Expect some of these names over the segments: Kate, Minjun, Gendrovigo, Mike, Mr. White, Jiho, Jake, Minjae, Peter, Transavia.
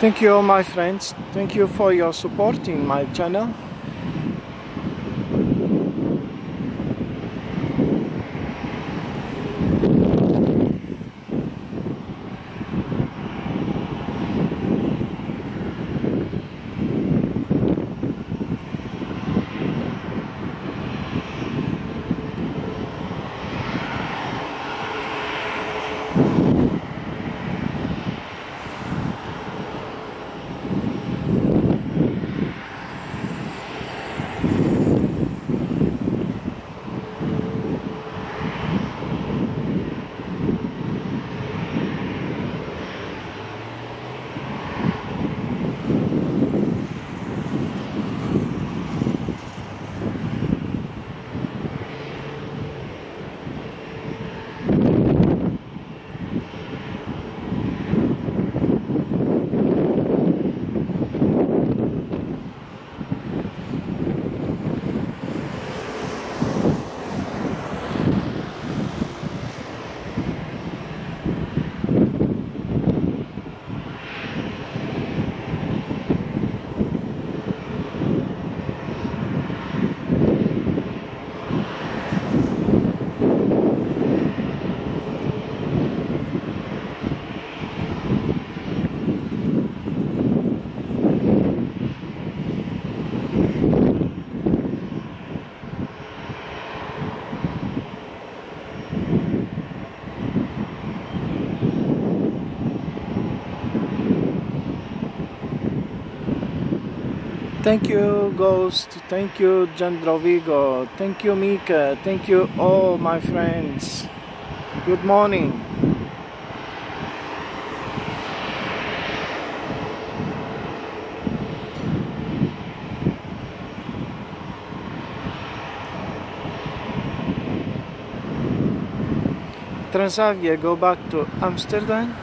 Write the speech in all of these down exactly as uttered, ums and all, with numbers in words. Thank you, my friends. Thank you for your support in my channel. Thank you, Ghost. Thank you, Gendrovigo. Thank you, Mika. Thank you, all my friends. Good morning. Transavia, go back to Amsterdam.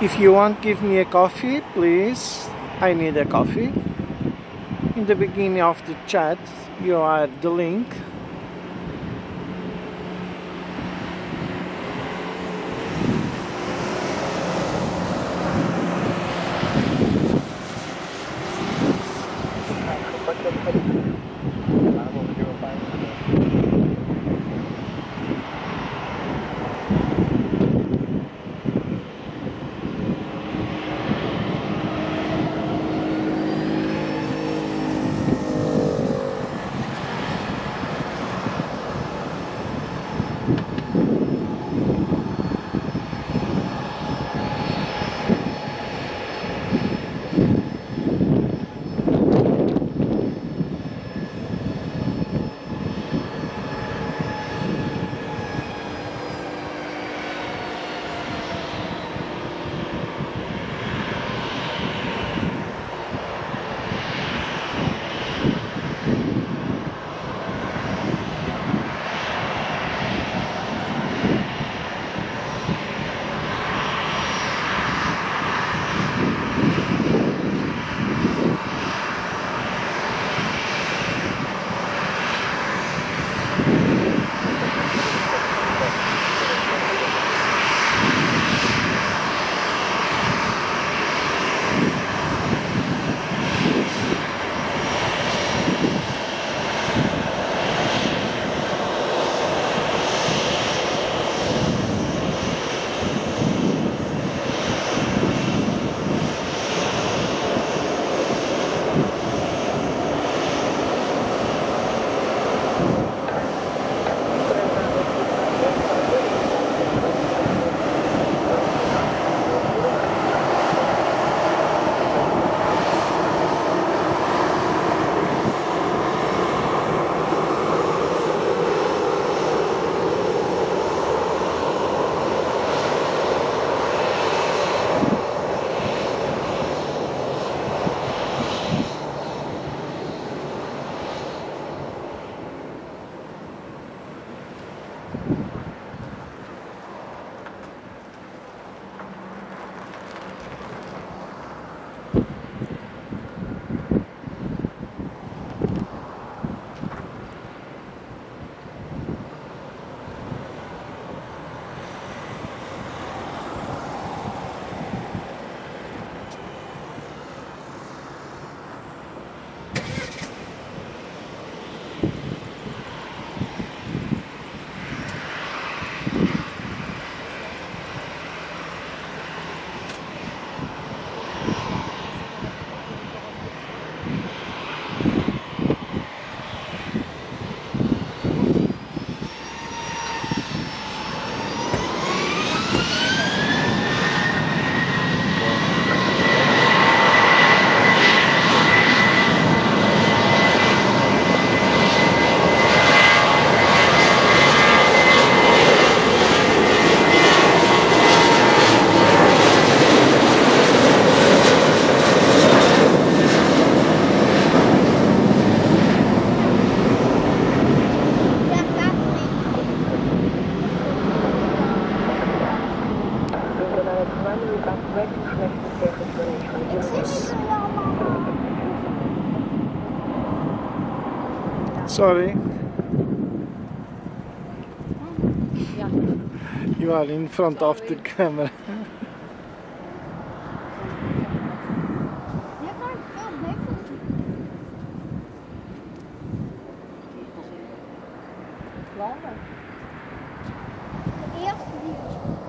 If you want, give me a coffee, please. I need a coffee. In the beginning of the chat, you add the link. runway upright connection surface. Sorry. Yeah. You are in front Sorry. of the camera. Langer. De eerste die...